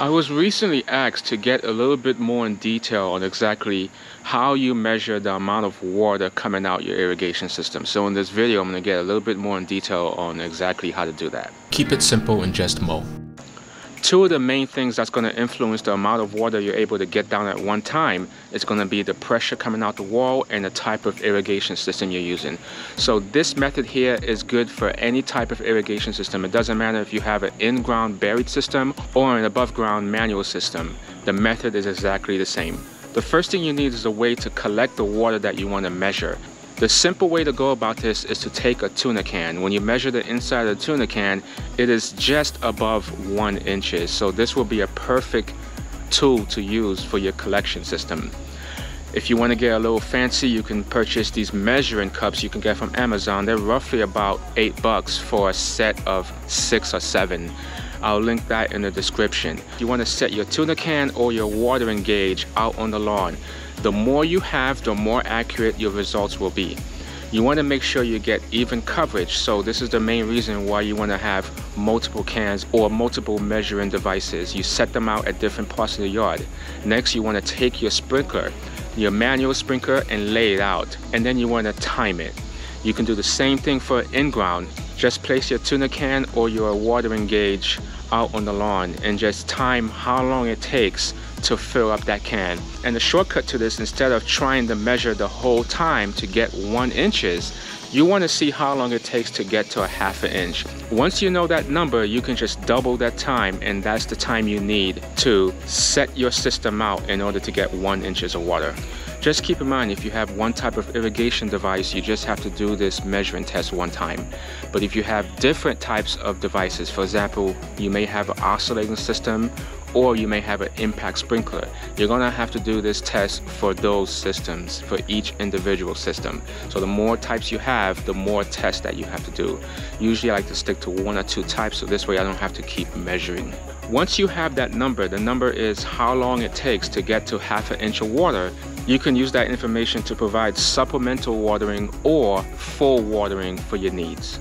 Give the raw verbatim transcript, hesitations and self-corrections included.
I was recently asked to get a little bit more in detail on exactly how you measure the amount of water coming out your irrigation system. So in this video, I'm going to get a little bit more in detail on exactly how to do that. Keep it simple and just mow. Two of the main things that's going to influence the amount of water you're able to get down at one time is going to be the pressure coming out the wall and the type of irrigation system you're using. So this method here is good for any type of irrigation system. It doesn't matter if you have an in-ground buried system or an above-ground manual system. The method is exactly the same. The first thing you need is a way to collect the water that you want to measure. The simple way to go about this is to take a tuna can. When you measure the inside of the tuna can, it is just above one inches. So this will be a perfect tool to use for your collection system. If you want to get a little fancy, you can purchase these measuring cups you can get from Amazon. They're roughly about eight bucks for a set of six or seven. I'll link that in the description. You want to set your tuna can or your watering gauge out on the lawn. The more you have, the more accurate your results will be. You want to make sure you get even coverage, so this is the main reason why you want to have multiple cans or multiple measuring devices. You set them out at different parts of the yard. Next, you want to take your sprinkler, your manual sprinkler, and lay it out, and then you want to time it. You can do the same thing for in-ground. Just place your tuna can or your watering gauge out on the lawn and just time how long it takes to fill up that can. And the shortcut to this, instead of trying to measure the whole time to get one inches, you want to see how long it takes to get to a half an inch. Once you know that number, you can just double that time, and that's the time you need to set your system out in order to get one inches of water. Just keep in mind, if you have one type of irrigation device, you just have to do this measuring test one time. But if you have different types of devices, for example, you may have an oscillating system or you may have an impact sprinkler, you're gonna have to do this test for those systems, for each individual system. So the more types you have, the more tests that you have to do. Usually I like to stick to one or two types, so this way I don't have to keep measuring. Once you have that number, the number is how long it takes to get to half an inch of water, you can use that information to provide supplemental watering or full watering for your needs.